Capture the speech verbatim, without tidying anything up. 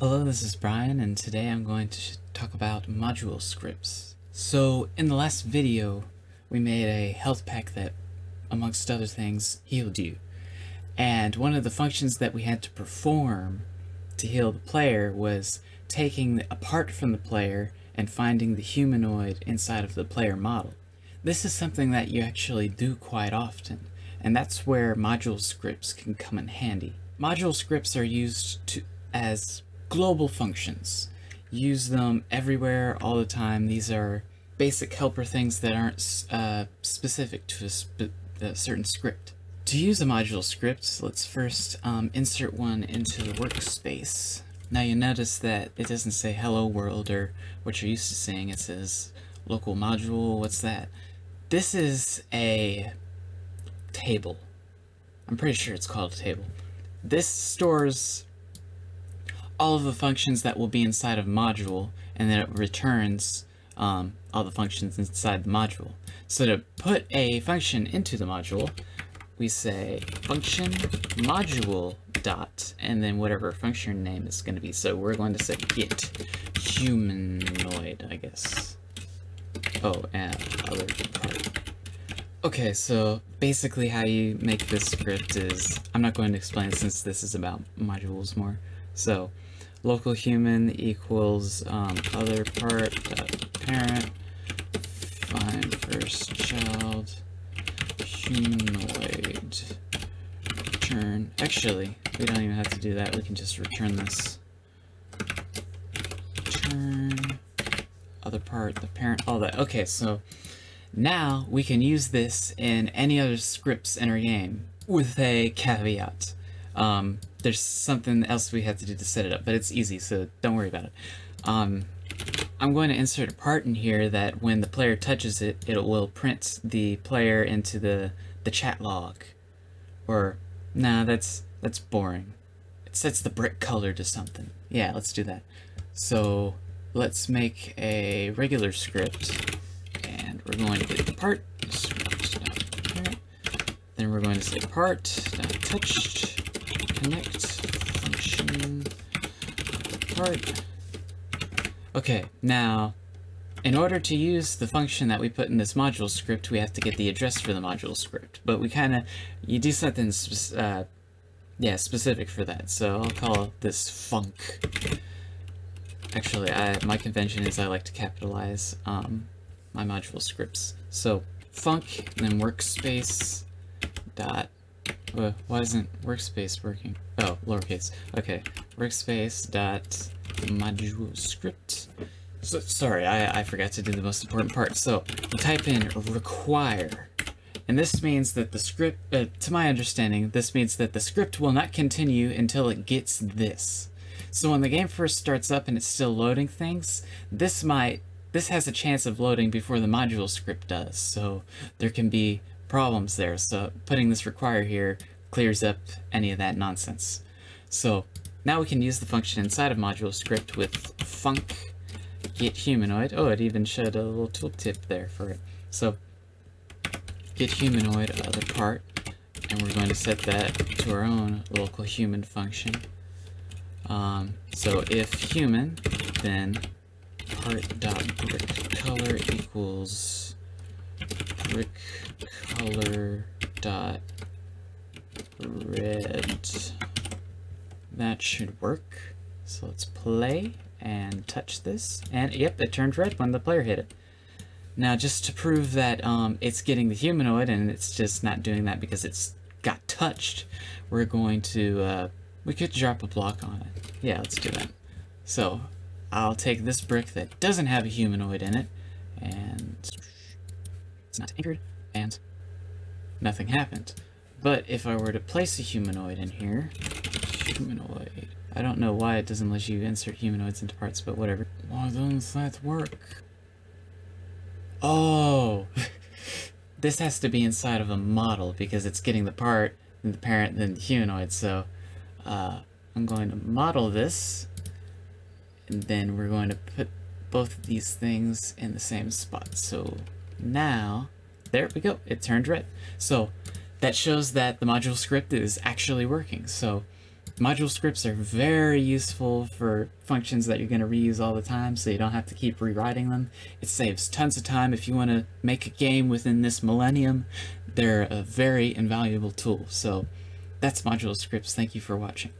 Hello, this is Brian, and today I'm going to talk about module scripts. So in the last video, we made a health pack that, amongst other things, healed you. And one of the functions that we had to perform to heal the player was taking a part from the player and finding the humanoid inside of the player model. This is something that you actually do quite often, and that's where module scripts can come in handy. Module scripts are used to, as global functions. Use them everywhere, all the time. These are basic helper things that aren't uh, specific to a, sp a certain script. To use a module script, let's first um, insert one into the workspace. Now you notice that it doesn't say hello world or what you're used to seeing. It says local module. What's that? This is a table. I'm pretty sure it's called a table. This stores all of the functions that will be inside of module, and then it returns um, all the functions inside the module. So to put a function into the module, we say function module dot, and then whatever function name is going to be. So we're going to say get humanoid, I guess. Oh, and other part. Okay, so basically how you make this script is, I'm not going to explain it since this is about modules more. So, local human equals um, other part dot parent, find first child, humanoid, return. Actually, we don't even have to do that. We can just return this. Return other part, the parent, all that. Okay, so now we can use this in any other scripts in our game with a caveat. Um, there's something else we have to do to set it up, but it's easy, so don't worry about it. Um, I'm going to insert a part in here that when the player touches it, it will print the player into the, the chat log. Or, nah, that's, that's boring. It sets the brick color to something. Yeah, let's do that. So let's make a regular script, and we're going to get the part. Then we're going to say part, not touched. Connect function part. Okay, now in order to use the function that we put in this module script, we have to get the address for the module script, but we kind of, you do something spe uh, yeah, specific for that. So I'll call this func. Actually, I, my convention is I like to capitalize um, my module scripts. So func, and then workspace dot. Uh, why isn't workspace working? Oh, lowercase. Okay, workspace dot module script. So, sorry, I, I forgot to do the most important part. So you type in require, and this means that the script, uh, to my understanding, this means that the script will not continue until it gets this. So when the game first starts up and it's still loading things, this might, this has a chance of loading before the module script does. So there can be problems there, so putting this require here clears up any of that nonsense. So now we can use the function inside of module script with func get humanoid. Oh, it even showed a little tooltip there for it. So get humanoid other part, and we're going to set that to our own local human function. Um, so if human, then part dot brick color equals brick color dot red. That should work. So let's play and touch this, and yep, it turned red when the player hit it. Now just to prove that um, it's getting the humanoid and it's just not doing that because it's got touched, we're going to uh, we could drop a block on it. Yeah, let's do that. So I'll take this brick that doesn't have a humanoid in it, and it's not anchored, and nothing happened. But if I were to place a humanoid in here, humanoid, I don't know why it doesn't let you insert humanoids into parts, but whatever. Why doesn't that work? Oh, this has to be inside of a model because it's getting the part, and the parent, and then the humanoid. So uh, I'm going to model this, and then we're going to put both of these things in the same spot. So now, there we go, it turned red. So that shows that the module script is actually working. So Module scripts are very useful for functions that you're going to reuse all the time, so you don't have to keep rewriting them. It saves tons of time if you want to make a game within this millennium. They're a very invaluable tool, so that's Module Scripts. Thank you for watching.